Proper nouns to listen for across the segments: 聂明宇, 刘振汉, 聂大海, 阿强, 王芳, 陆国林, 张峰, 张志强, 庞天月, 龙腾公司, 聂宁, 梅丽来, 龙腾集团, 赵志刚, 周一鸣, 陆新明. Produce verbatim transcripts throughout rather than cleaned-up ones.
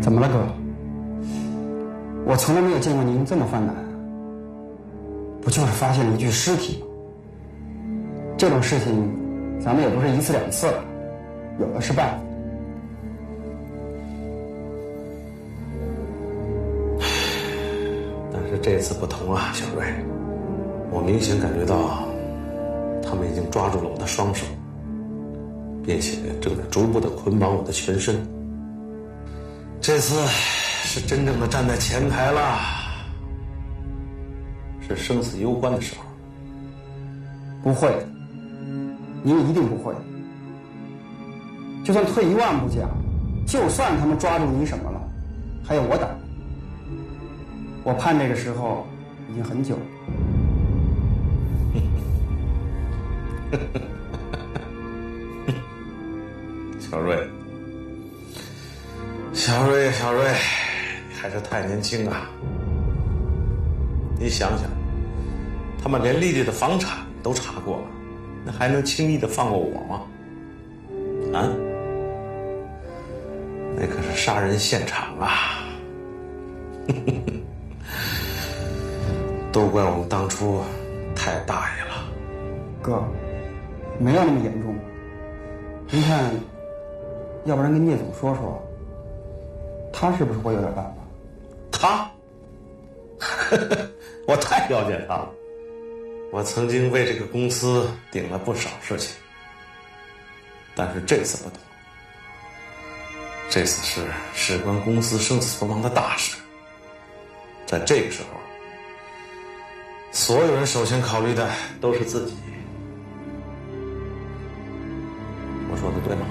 怎么了，各位？我从来没有见过您这么犯难。不就是发现了一具尸体吗？这种事情，咱们也不是一次两次了，有的是办法。 但是这次不同了，小瑞，我明显感觉到，他们已经抓住了我的双手，并且正在逐步的捆绑我的全身。这次是真正的站在前台了，是生死攸关的时候。不会，您一定不会。就算退一万步讲，就算他们抓住您什么了，还有我打。 我盼这个时候已经很久了。小瑞，小瑞，小瑞，你还是太年轻啊！你想想，他们连丽丽的房产都查过了，那还能轻易的放过我吗？啊？那可是杀人现场啊！都怪我们当初太大意了，哥，没有那么严重。您看，要不然跟聂总说说，他是不是会有点办法？他，我太了解他了。我曾经为这个公司顶了不少事情，但是这次不同，这次是事关公司生死存亡的大事，在这个时候。 所有人首先考虑的都是自己，我说的对吗？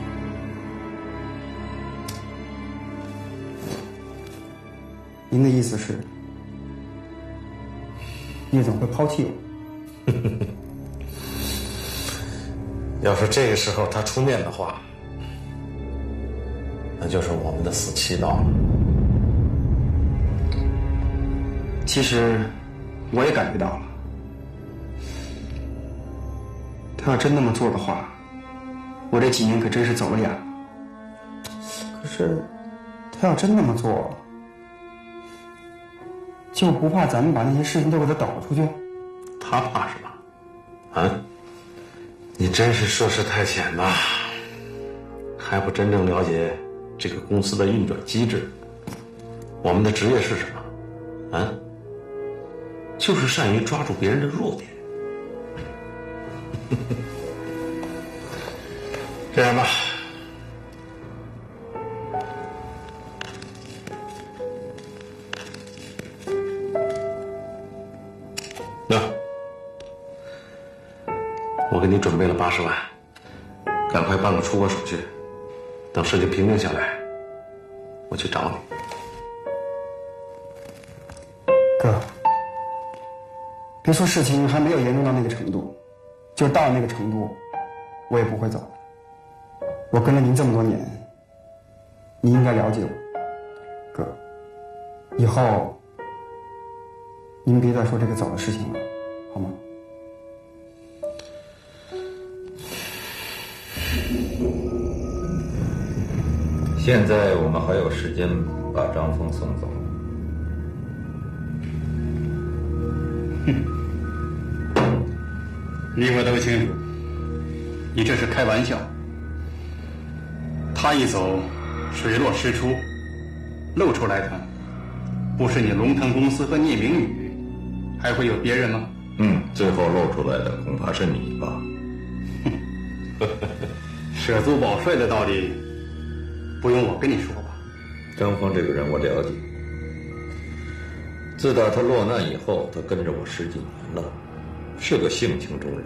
您的意思是，聂总会抛弃我？要是这个时候他出面的话，那就是我们的死期到了。其实。 我也感觉到了，他要真那么做的话，我这几年可真是走了眼了。可是，他要真那么做，就不怕咱们把那些事情都给他抖出去？他怕什么？啊？你真是涉世太浅呐，还不真正了解这个公司的运转机制。我们的职业是什么？啊？ 就是善于抓住别人的弱点。这样吧，那我给你准备了八十万，赶快办个出国手续，等事情平定下来，我去找你。 别说事情还没有严重到那个程度，就到了那个程度，我也不会走。我跟了您这么多年，您应该了解我，哥。以后您别再说这个走的事情了，好吗？现在我们还有时间把张峰送走。哼。 你我都清楚，你这是开玩笑。他一走，水落石出，露出来谈，不是你龙腾公司和聂明宇，还会有别人吗？嗯，最后露出来的恐怕是你吧。舍租保帅的道理，不用我跟你说吧。张峰这个人我了解，自打他落难以后，他跟着我十几年了。 是个性情中人，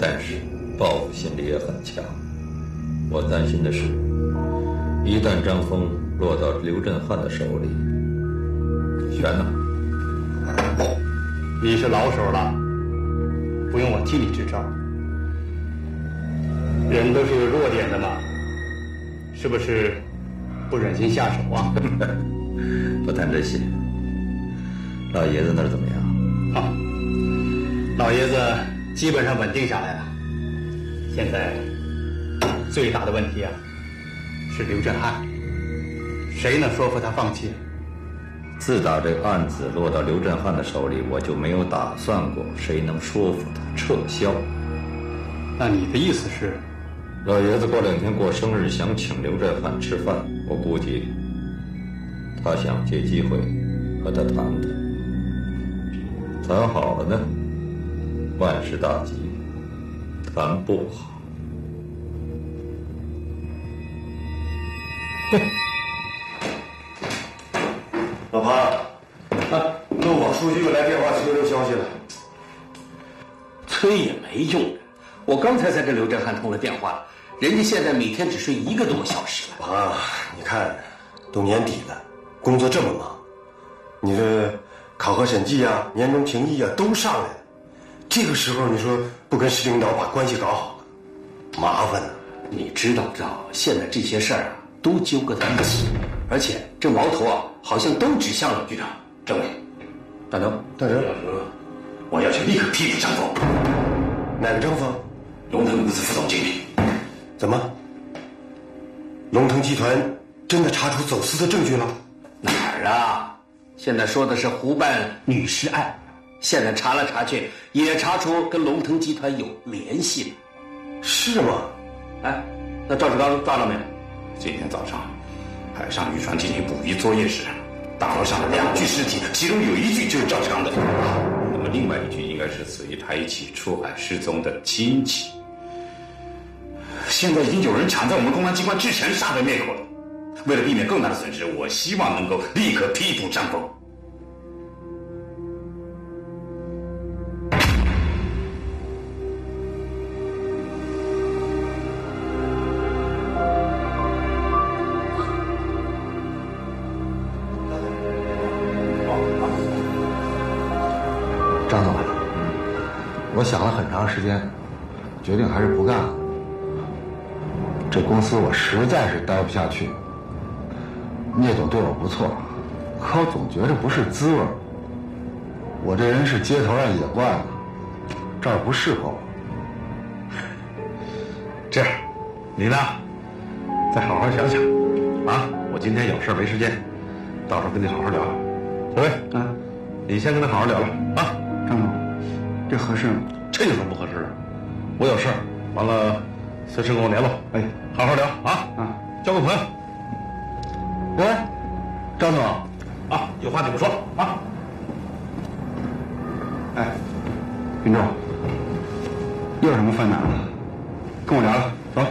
但是报复心理也很强。我担心的是，一旦张峰落到刘振汉的手里，悬了。你是老手了，不用我替你支招。人都是有弱点的嘛，是不是不忍心下手啊？不谈这些，老爷子那儿怎么样？好。 老爷子基本上稳定下来了，现在最大的问题啊是刘振汉。谁能说服他放弃？自打这个案子落到刘振汉的手里，我就没有打算过谁能说服他撤销。那你的意思是？老爷子过两天过生日，想请刘振汉吃饭，我估计他想借机会和他谈谈，谈好了呢，万事大吉；谈不好。 老潘，啊，那我书记又来电话催留消息了。催也没用，我刚才才跟刘振汉通了电话，人家现在每天只睡一个多小时了。啊，你看，都年底了，工作这么忙，你这考核审计啊、年终评议啊都上来了，这个时候你说不跟市领导把关系搞好了，麻烦了。你知道不知道，现在这些事儿啊？ 都纠葛在一起，而且这矛头啊，好像都指向了局长、政委、大刘、大刘。我要去立刻批评张峰。哪个张峰？龙腾公司副总经理。怎么？龙腾集团真的查出走私的证据了？哪儿啊？现在说的是湖畔女尸案，现在查来查去也查出跟龙腾集团有联系了。是吗？哎，那赵志刚抓了没？ 今天早上，海上渔船进行捕鱼作业时，大楼上的两具尸体，其中有一具就是赵志刚的。那么另外一具应该是死于他一起出海失踪的亲戚。现在已经有人抢在我们公安机关之前杀人灭口了。为了避免更大的损失，我希望能够立刻批捕张峰。我想了很长时间，决定还是不干了。这公司我实在是待不下去。聂总对我不错，可我总觉着不是滋味儿。我这人是街头上野怪了，这儿不适合我。这样，你呢？再好好想想啊！我今天有事没时间，到时候跟你好好聊聊。小薇，啊，你先跟他好好聊聊啊，张总。 这合适吗？这有什么不合适的？我有事儿，完了随时跟我联络。哎，好好聊啊啊，交个朋友。喂，张总，啊，有话你们说啊。哎，云仲，又有什么犯难了？跟我聊聊，走。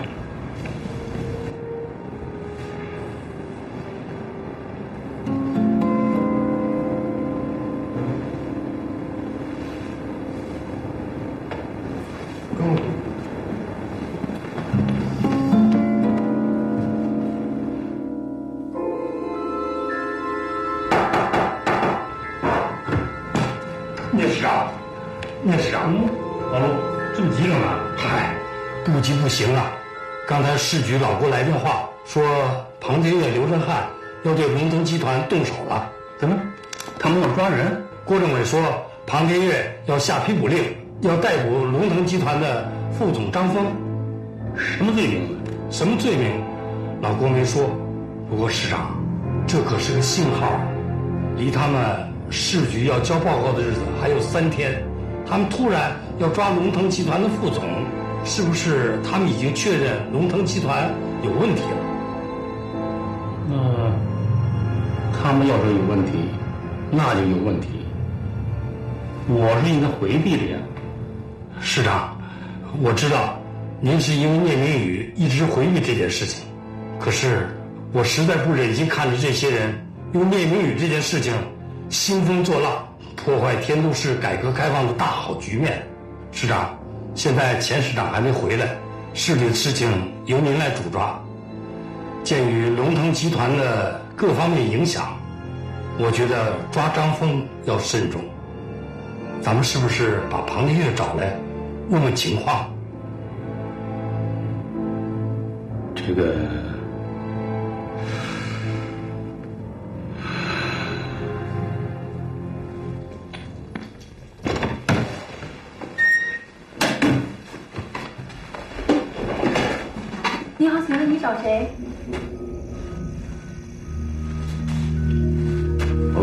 行了，刚才市局老给我来电话说，庞天月、刘振汉要对龙腾集团动手了。怎么？他们要抓人？郭政委说，庞天月要下批捕令，要逮捕龙腾集团的副总张峰。什么罪名？什么罪名？老郭没说。不过市长，这可是个信号。离他们市局要交报告的日子还有三天，他们突然要抓龙腾集团的副总。 是不是他们已经确认龙腾集团有问题了？那、呃、他们要是有问题，那就有问题。我是应该回避的呀。市长，我知道您是因为聂明宇一直回避这件事情，可是我实在不忍心看着这些人用聂明宇这件事情兴风作浪，破坏天都市改革开放的大好局面。市长。 现在前市长还没回来，市里的事情由您来主抓。鉴于龙腾集团的各方面影响，我觉得抓张峰要慎重。咱们是不是把庞天月找来，问问情况？这个你好，请问你找谁？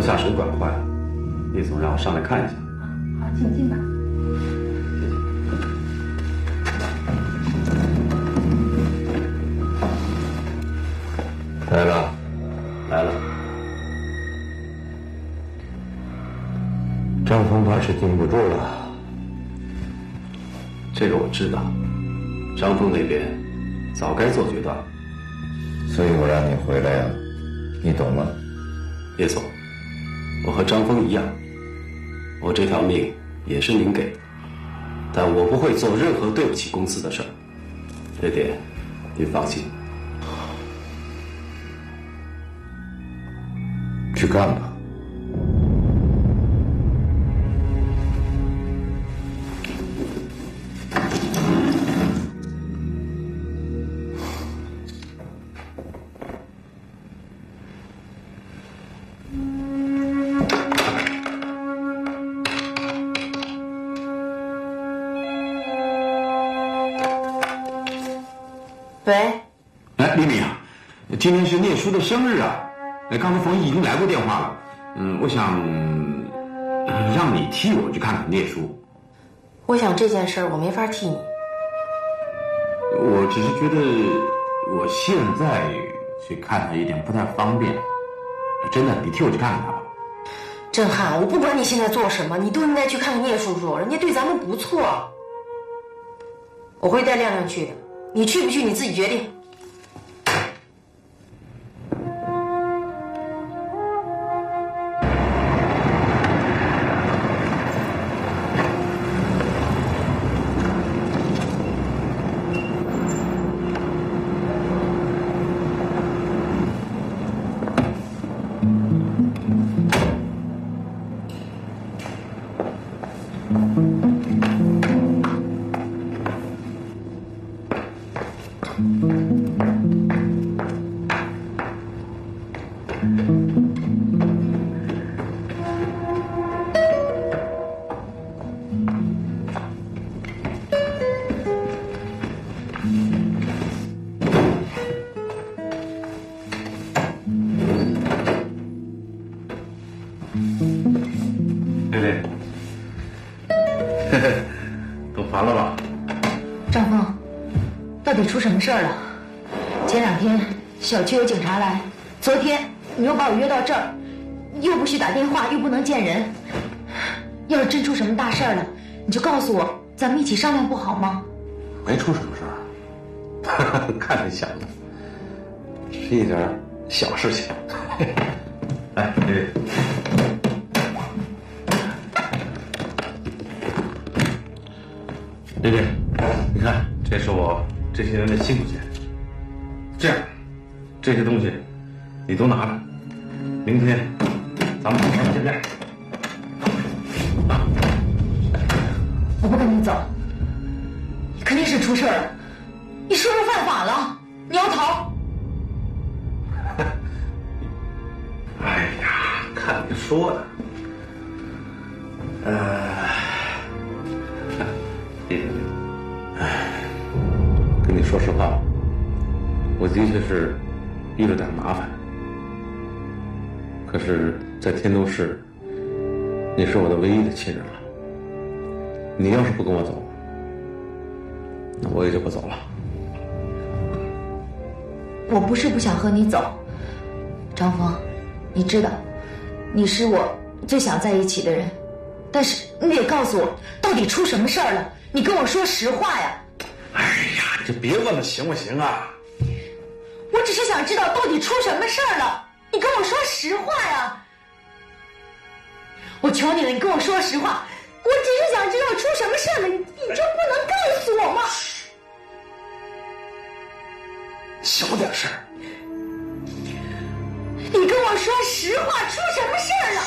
下水管坏了，叶总让我上来看一下。好，请进吧。谢谢。来了，来了。张峰怕是顶不住了。 这个我知道，张峰那边早该做决断了，所以我让你回来呀、啊，你懂吗？叶总，我和张峰一样，我这条命也是您给的，但我不会做任何对不起公司的事儿，这点您放心。去干吧。 今天是聂叔的生日啊！哎，刚才冯毅已经来过电话了。嗯，我想让你替我去看看聂叔。我想这件事儿我没法替你。我只是觉得我现在去看他有点不太方便。真的，你替我去看看他吧。震撼，我不管你现在做什么，你都应该去看看聂叔叔，人家对咱们不错。我会带亮亮去的，你去不去你自己决定。 出什么事儿了？前两天小区有警察来，昨天你又把我约到这儿，又不许打电话，又不能见人。要是真出什么大事儿了，你就告诉我，咱们一起商量不好吗？没出什么事儿，看你想的，是一点小事情。来，这位。 这些人的辛苦钱，这样，这些东西你都拿着，明天咱们好好见面。啊！我不跟你走，你肯定是出事儿了，你是不是犯法了？你要逃？哎呀，看你说的，呃，谢谢。 说实话，我的确是遇了点麻烦。可是，在天都市，你是我的唯一的亲人了。你要是不跟我走，那我也就不走了。我不是不想和你走，张峰，你知道，你是我最想在一起的人。但是你得告诉我，到底出什么事儿了？你跟我说实话呀！哎呀！ 就别问了，行不行啊？我只是想知道到底出什么事儿了，你跟我说实话呀！我求你了，你跟我说实话！我只是想知道出什么事儿了，你你就不能告诉我吗？小点声！你跟我说实话，出什么事儿了？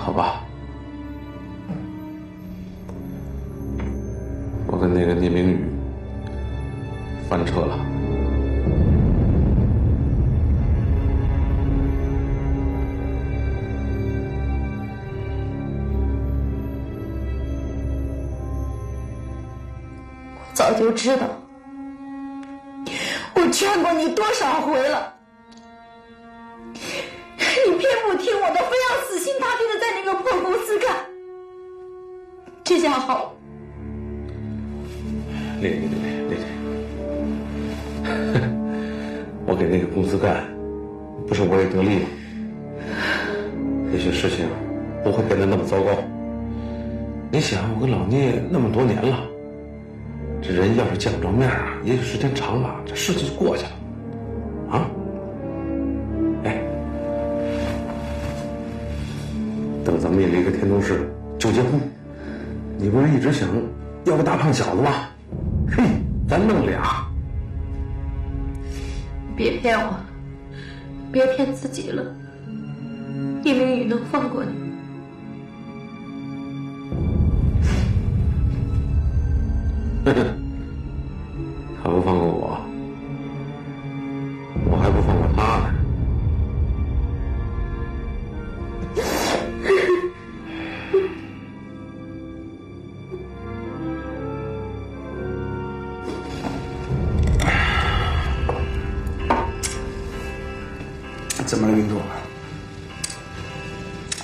好吧，我跟那个聂明宇翻车了。我早就知道。我劝过你多少回了，你偏不听我的，非要死心塌地的在那个破公司干。这下好。丽丽，丽丽，我给那个公司干，不是我也得利吗？也许事情不会变得那么糟糕。你想，我跟老聂那么多年了，这人要是见不着面啊，也许时间长了，这事情就过去了，啊？哎，等咱们也离开天通市就结婚，你不是一直想要个大胖小子吗？嘿，咱弄俩。别骗我，别骗自己了。叶明宇能放过你？他不放过我，我还不放过他呢。怎么了，云主？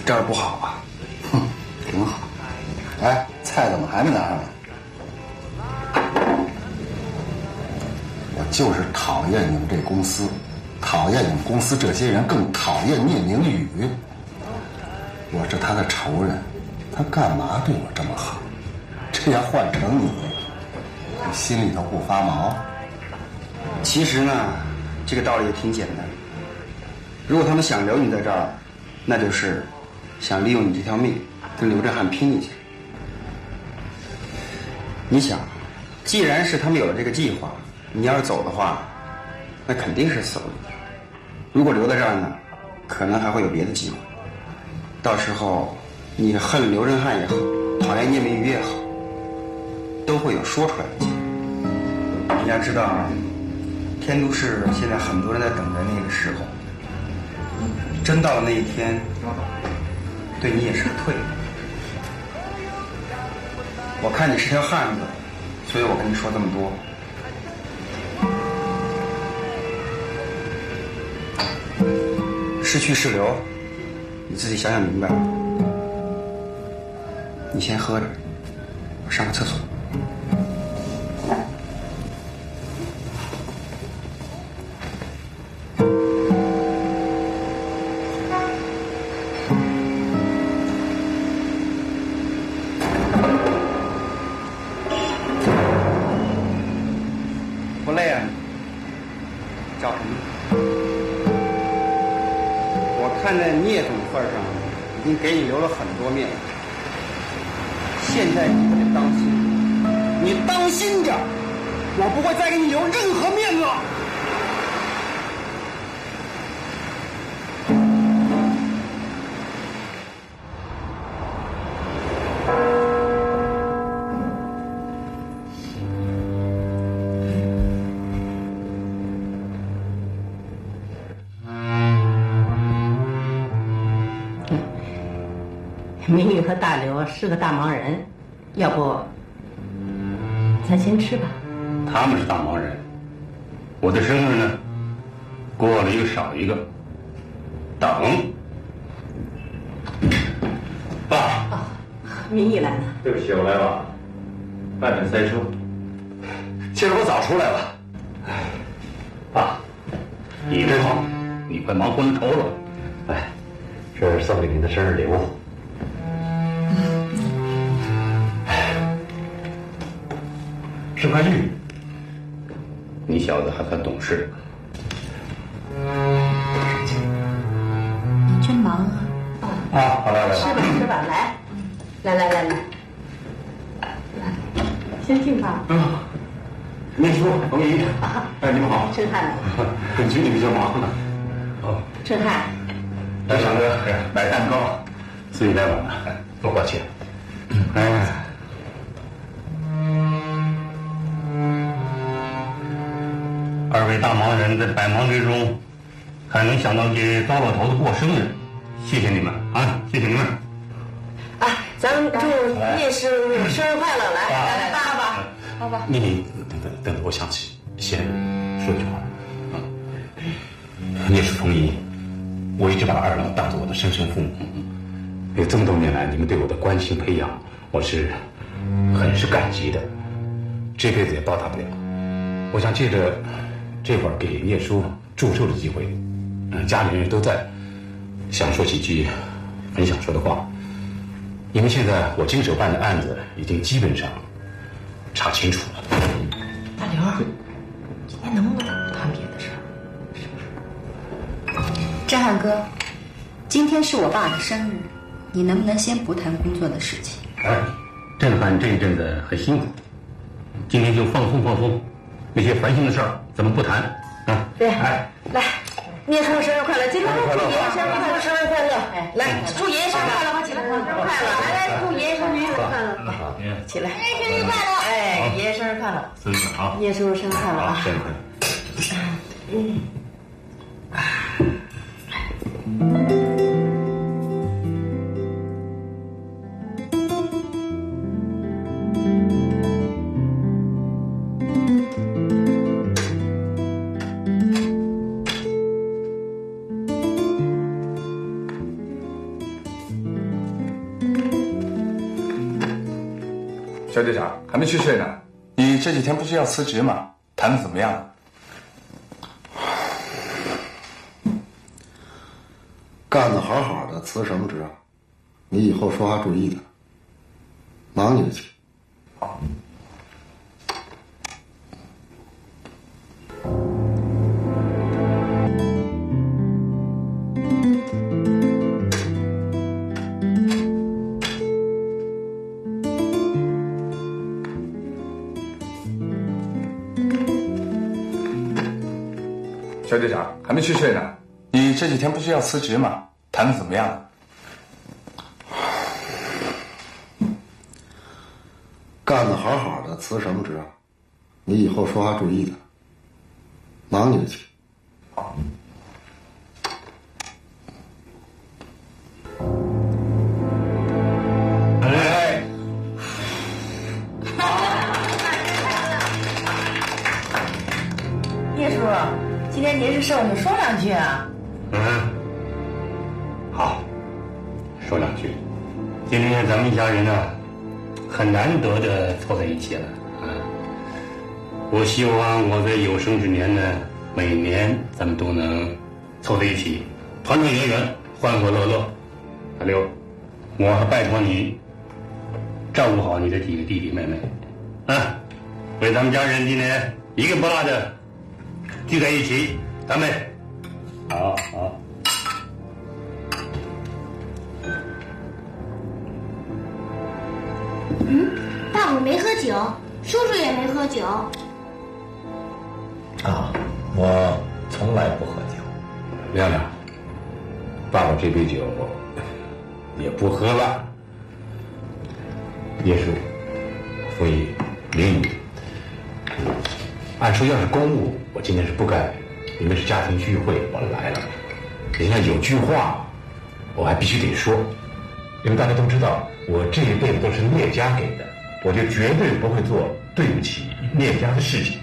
这儿不好吧？哼，挺好。哎，菜怎么还没拿上来？就是讨厌你们这公司，讨厌你们公司这些人，更讨厌聂明宇。我是他的仇人，他干嘛对我这么好？这要换成你，你心里头不发毛？其实呢，这个道理也挺简单。如果他们想留你在这儿，那就是想利用你这条命跟刘振汉拼一下。你想，既然是他们有了这个计划，你要是走的话，那肯定是死路。如果留在这儿呢，可能还会有别的机会。到时候，你恨刘振汉也好，讨厌聂明宇也好，都会有说出来的机会。你要知道，天都市现在很多人在等着那个时候，真到了那一天，对你也是个退路。我看你是条汉子，所以我跟你说这么多。是去是留，你自己想想明白。你先喝着，我上个厕所。不累啊？叫什么？看在聂总份上，已经给你留了很多面子。现在你可得当心，你当心着，我不会再给你留任何面子。明宇和大刘是个大忙人，要不咱先吃吧。他们是大忙人，我的生日呢，过了一个少一个。等，爸，哦、明宇来了。对不起，我来晚了，外面塞车。其实我早出来了。爸，你知道，你快忙昏头了。哎，这是送给您的生日礼物。是块绿，你小子还算懂事。你真忙啊！啊，好来来，吃吧吃吧，来，来来来来，先进吧。嗯，念书，王明宇，哎，你们好。振汉，本局里比较忙呢。哦，振汉，来小哥，买蛋糕，自己来晚了，多抱歉。哎。二位大忙人在百忙之中，还能想到给糟老头子过生日，谢谢你们啊！谢谢你们。啊，咱们祝聂师傅生日快乐！来，来，爸爸，好吧。丽丽，等等等，我想起先说一句话。嗯，你是风姨，我一直把二老当做我的生身父母。有这么多年来，你们对我的关心培养，我是很是感激的，这辈子也报答不了。我想借着这会儿给聂叔祝寿的机会，嗯，家里人都在，想说几句很想说的话。因为现在我经手办的案子已经基本上查清楚了。大刘，今天能不能不谈别的事儿？是不是？振汉哥，今天是我爸的生日，你能不能先不谈工作的事情？哎，振汉这一阵子很辛苦，今天就放松放松，那些烦心的事儿咱们不谈啊。对，哎，来。聂叔生日快乐！今天祝爷爷生日快乐！生日快乐！哎，来，祝爷爷生日快乐！起来，生日快乐！来来，祝爷爷生日快乐！起来，生日快乐！哎，爷爷生日快乐！生日好！聂叔生日快乐啊！生日快乐！嗯。小队长还没去睡呢，你这几天不是要辞职吗？谈的怎么样了？干得好好的，辞什么职啊？你以后说话注意点，忙你去。好。小队长还没去睡呢，你这几天不是要辞职吗？谈的怎么样了？干得好好的，辞什么职啊？你以后说话注意点，忙你去。好。您是受你说两句啊？嗯，好，说两句。今天咱们一家人呢、啊，很难得的凑在一起了啊。我希望我在有生之年呢，每年咱们都能凑在一起，团团圆圆，欢欢乐乐。大刘，我还拜托你照顾好你的几个弟弟妹妹啊，为咱们家人今天一个不落的聚在一起。咱们，好好。嗯，爸爸没喝酒，叔叔也没喝酒。啊，我从来不喝酒。亮亮，爸爸这杯酒也不喝了。叶叔，所以林雨，按说要是公务，我今天是不该。因为是家庭聚会，我来了。人家有句话，我还必须得说，因为大家都知道，我这一辈子都是聂家给的，我就绝对不会做对不起聂家的事情。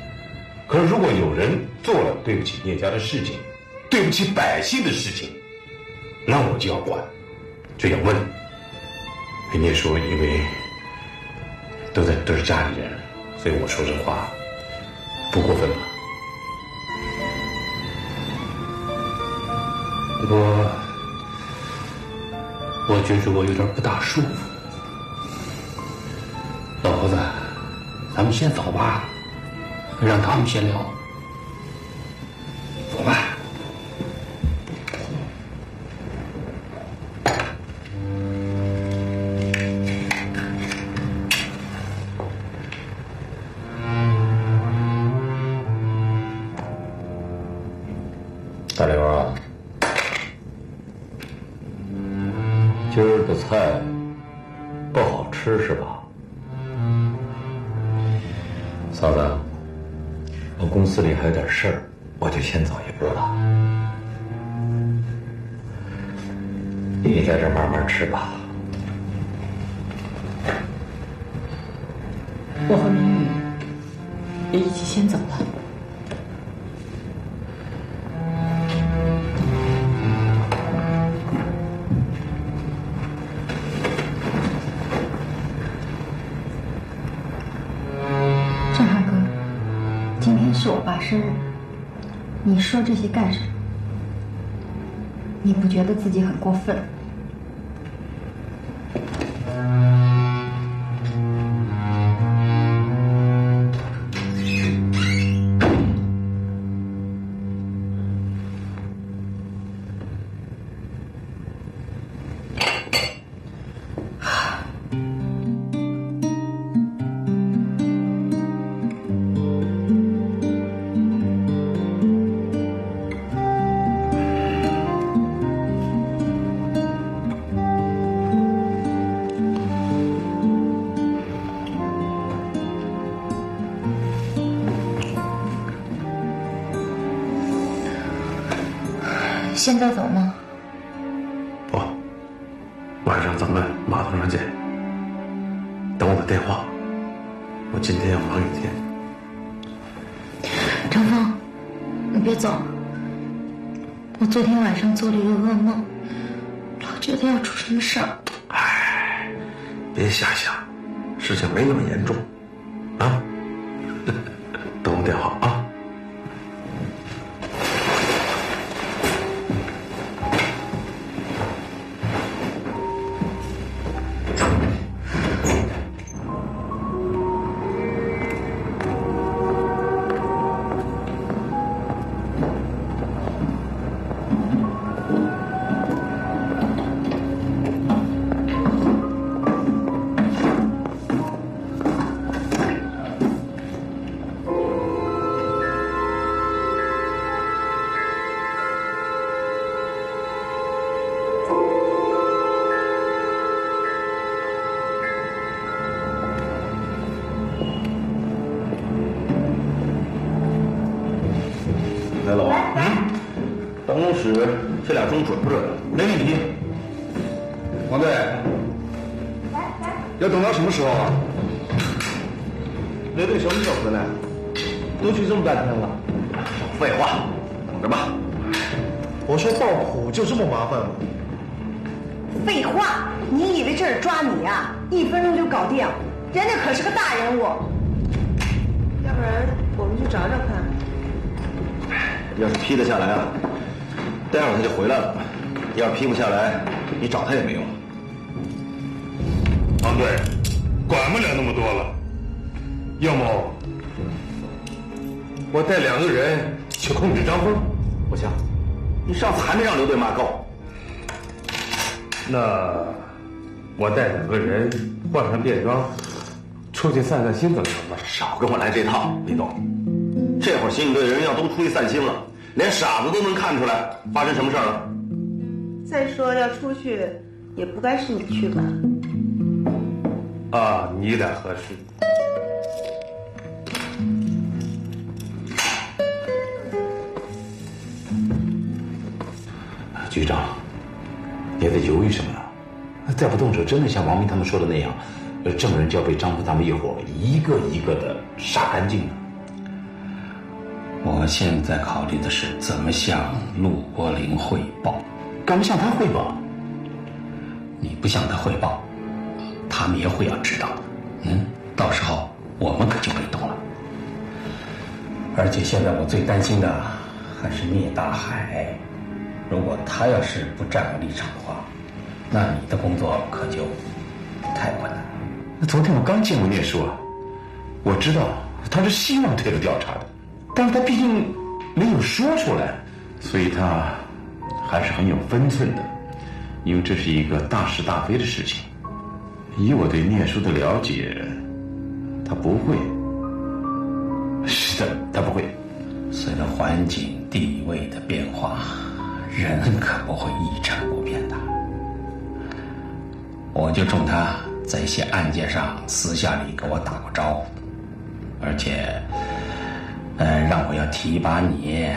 可是如果有人做了对不起聂家的事情，对不起百姓的事情，那我就要管，就要问。跟聂说，因为都在都是家里人，所以我说这话不过分吧。我，我觉着我有点不大舒服。老婆子，咱们先走吧，让他们先聊。走吧。大刘啊。今儿的菜不好吃是吧？嫂子，我公司里还有点事儿，我就先走一步了。你在这慢慢吃吧。我和明玉也一起先走了。 是我爸生日，你说这些干什么？你不觉得自己很过分？现在走吗？不，晚上咱们码头上见。等我的电话，我今天要忙一天。程峰，你别走。我昨天晚上做了一个噩梦，老觉得要出什么事儿。哎，别瞎想，事情没那么严重，啊。等我电话啊。 这俩钟准不准？没问题。王队，要等到什么时候啊？雷队什么时候回来？都去这么半天了。少废话，等着吧。我说抱苦就这么麻烦吗？废话，你以为这是抓你啊？一分钟就搞定，人家可是个大人物。要不然我们去找找看。要是批得下来啊？ 待会儿他就回来了，要是批不下来，你找他也没用。王队，管不了那么多了，要么我带两个人去控制张峰，不行，你上次还没让刘队骂够。那我带两个人换上便装，出去散散心怎么样吧？少跟我来这套，李总，这会儿刑警队人要都出去散心了。 连傻子都能看出来发生什么事儿了。再说要出去，也不该是你去吧？啊，你俩合适。局长，你还在犹豫什么呢？再不动手，真的像王明他们说的那样，证人就要被张峰他们一伙一个一个的杀干净了。 我现在考虑的是怎么向陆国林汇报，干嘛向他汇报？你不向他汇报，他们也会要知道的。嗯，到时候我们可就被动了。而且现在我最担心的还是聂大海，如果他要是不站稳立场的话，那你的工作可就太困难了。昨天我刚见过聂叔啊，我知道他是希望退了调查的。 但是他毕竟没有说出来，所以他还是很有分寸的，因为这是一个大是大非的事情。以我对聂叔的了解，他不会。是的，他不会。随着环境地位的变化，人可不会一成不变的。我就冲他在一些案件上私下里跟我打过招呼，而且。 呃，让我要提拔你，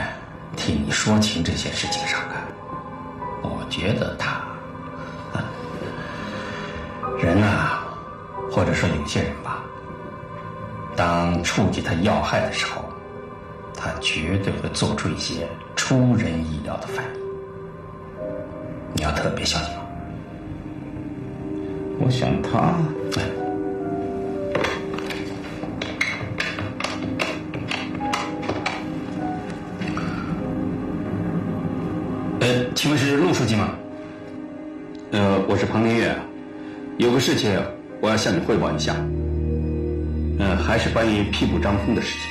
替你说情这些事情上啊，我觉得他，啊、人呐、啊，或者说有些人吧，当触及他要害的时候，他绝对会做出一些出人意料的反应。你要特别小心。我想他。呃，请问是陆书记吗？呃，我是庞林月，有个事情我要向你汇报一下。呃，还是关于屁股张空的事情。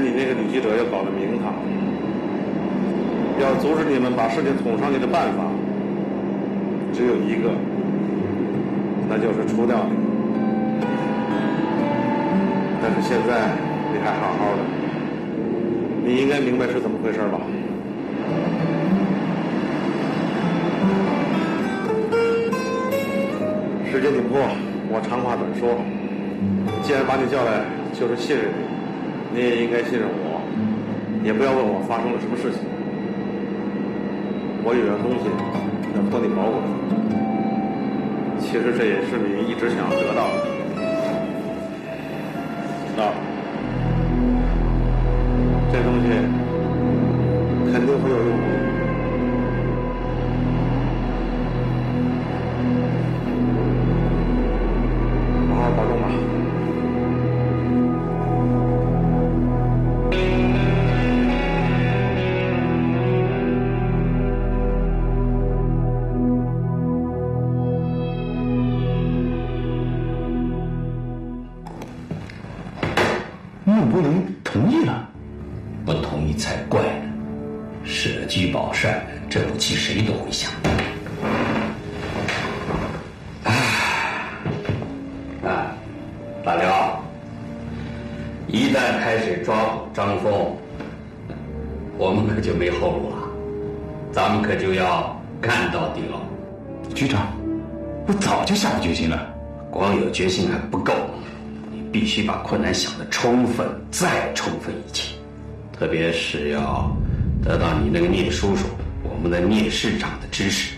信任你，你也应该信任我，也不要问我发生了什么事情。我有样东西能帮你保管，其实这也是你一直想要得到的。啊，这东西肯定会有用的，好好保重吧。决心还不够，你必须把困难想得充分，再充分一些。特别是要得到你那个聂叔叔、我们的聂市长的支持，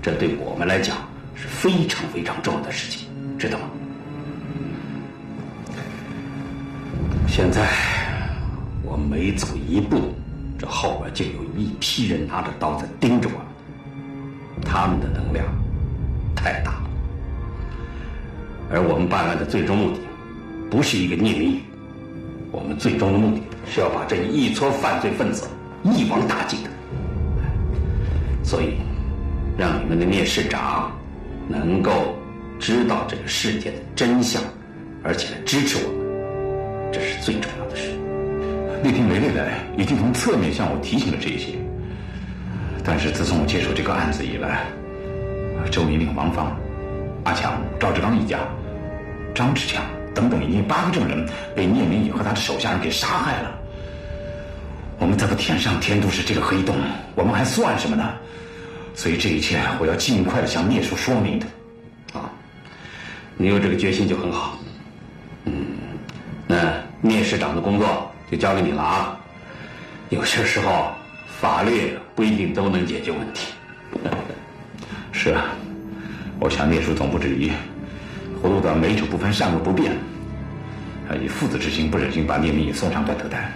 这对我们来讲是非常非常重要的事情，知道吗？现在我每走一步，这后边就有一批人拿着刀在盯着我们，他们的能量太大了。而我们办案的最终目的，不是一个聂明宇，我们最终的目的是要把这一撮犯罪分子一网打尽的。所以，让你们的聂市长能够知道这个事件的真相，而且来支持我们，这是最重要的事。那天梅丽来已经从侧面向我提醒了这些，但是自从我接手这个案子以来，周一鸣、王芳、阿强、赵志刚一家、张志强等等，已经八个证人被聂明宇和他的手下人给杀害了。我们再不填上天都市这个黑洞，我们还算什么呢？所以这一切我要尽快的向聂叔说明的。啊，你有这个决心就很好。嗯，那聂市长的工作就交给你了啊。有些时候法律不一定都能解决问题。是啊。我想聂叔总不至于糊涂的美丑不分善恶不辨，啊，以父子之心不忍心把聂明也送上断头台，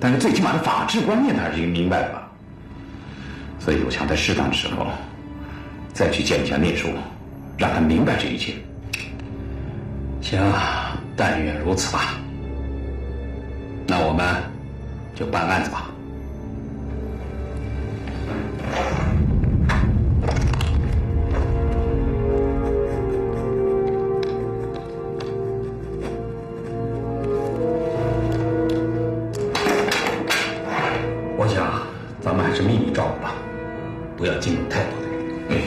但是最起码的法治观念他还是明白的吧。所以我想在适当的时候再去见一下聂叔，让他明白这一切。行，但愿如此吧。那我们就办案子吧。我想咱们还是秘密照顾吧，不要进入太多的人。嗯，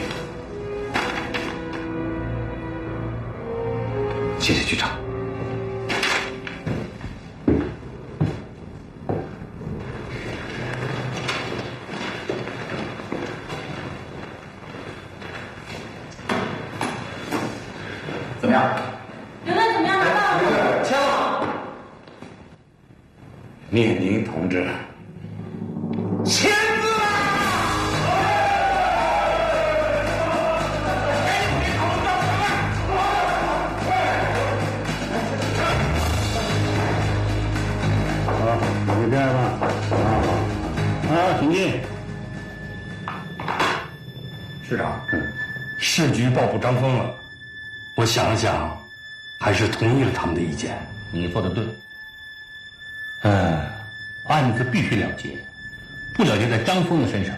谢谢局长。怎么样？刘队怎么样？拿到了？签了。聂宁同志，签字了！好，你这样吧，啊，请进。市长，市局报复张峰了。我想了想，还是同意了他们的意见。你做的对。嗯，案子必须了结，不了结在张峰的身上，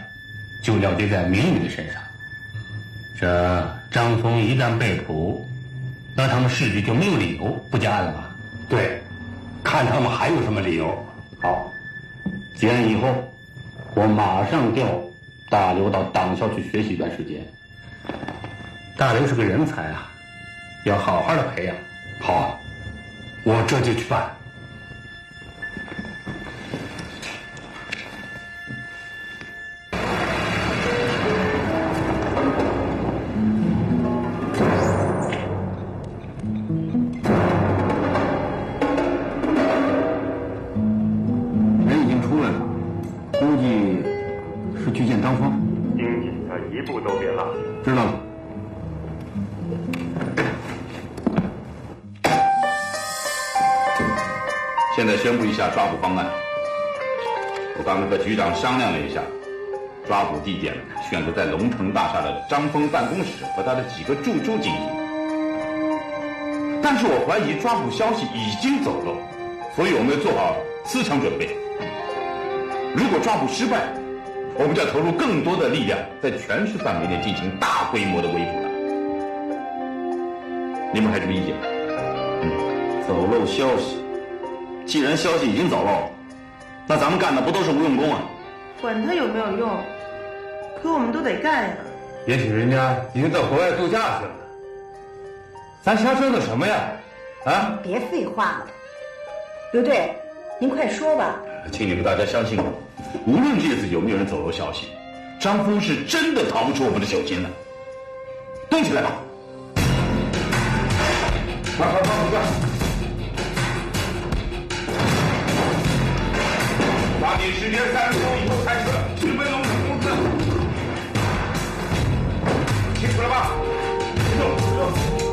就了结在民女的身上。这张峰一旦被捕，那他们市局就没有理由不加案了吧？对，看他们还有什么理由。好，结案以后，我马上调大刘到党校去学习一段时间。大刘是个人才啊。要好好的培养。好，我这就去办。人已经出来了，估计是去见张峰。盯紧他，一步都别落。知道了。现在宣布一下抓捕方案。我刚才和局长商量了一下，抓捕地点选择在龙腾大厦的张峰办公室和他的几个驻州警局。但是我怀疑抓捕消息已经走漏，所以我们要做好思想准备。如果抓捕失败，我们就要投入更多的力量，在全市范围内进行大规模的围捕了。你们还有什么意见？嗯，走漏消息。既然消息已经走漏，那咱们干的不都是无用功啊？管他有没有用，可我们都得干呀。也许人家已经到国外度假去了，咱瞎折腾什么呀？啊！别废话了，刘队，您快说吧。请你们大家相信我，无论这次有没有人走漏消息，张峰是真的逃不出我们的手心了。动起来吧！快快快快！抓紧时间，三十分钟以后开始直奔龙腾公司，清楚了吧？走走，走，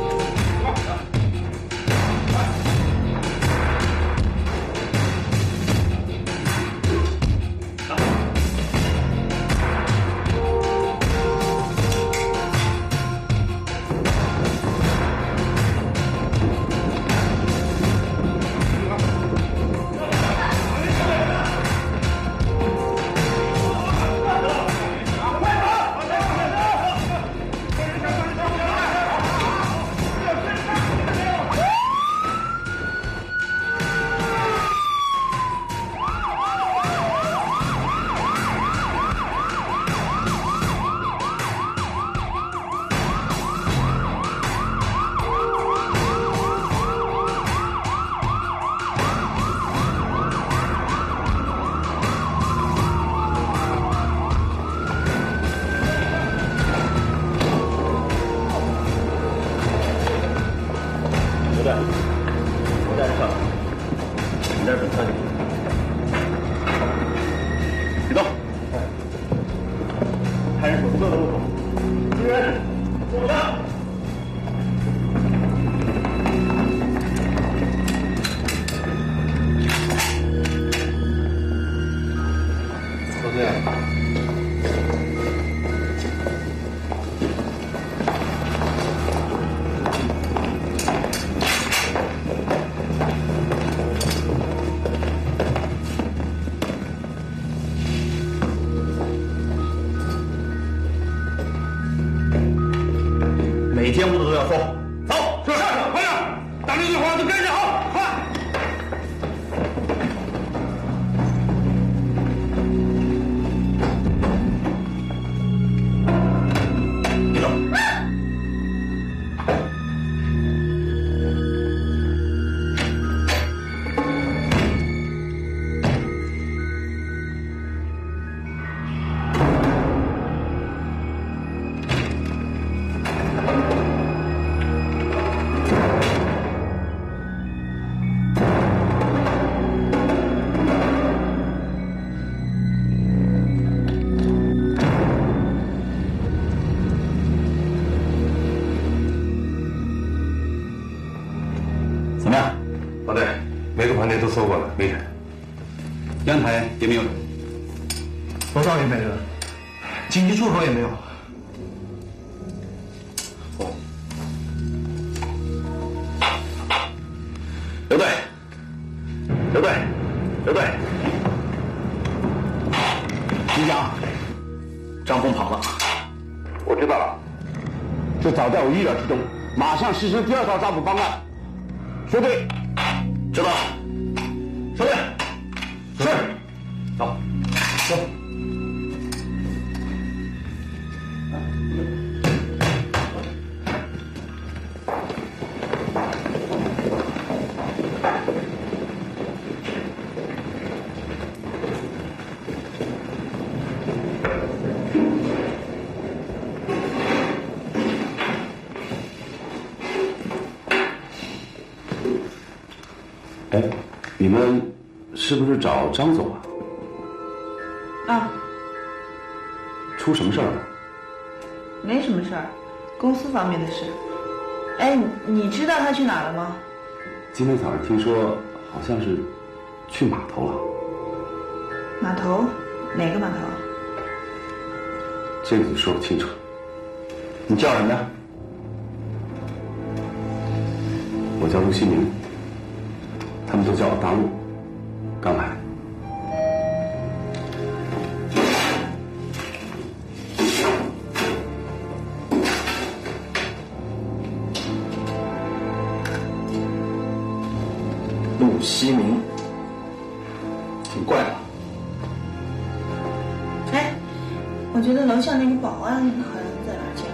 派出所的路口，支援，走了。每间屋子都要搜。走，上上上，快点！打六队伙都跟上，好，快！别动！搜过了，没人。阳台也没有人，楼上也没人，紧急出口也没有。哦，刘队，刘队，刘队，局长，张峰跑了。我知道了，这早在我预料之中，马上实施第二套抓捕方案。说对，知道了。 收队，是，走，走。哎，你们。 是不是找张总啊？啊！出什么事儿了？没什么事儿，公司方面的事。哎，你知道他去哪了吗？今天早上听说好像是去码头了。码头？哪个码头？这个你说不清楚。你叫什么呀？我叫陆新明，他们都叫我大陆。 刚来，陆西明，挺怪的。哎，我觉得楼下那个保安好像在哪儿见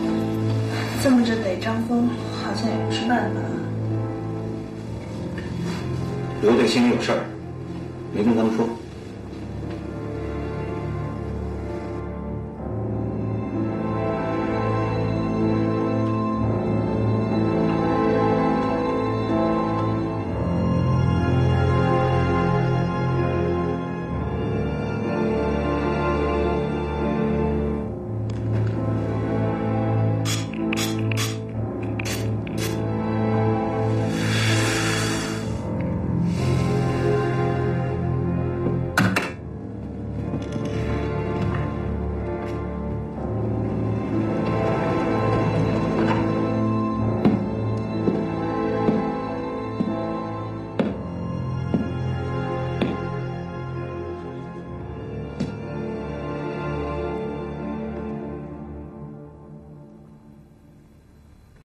过。这么着逮张峰。 好像也不是办法。刘队心里有事儿，没跟咱们说。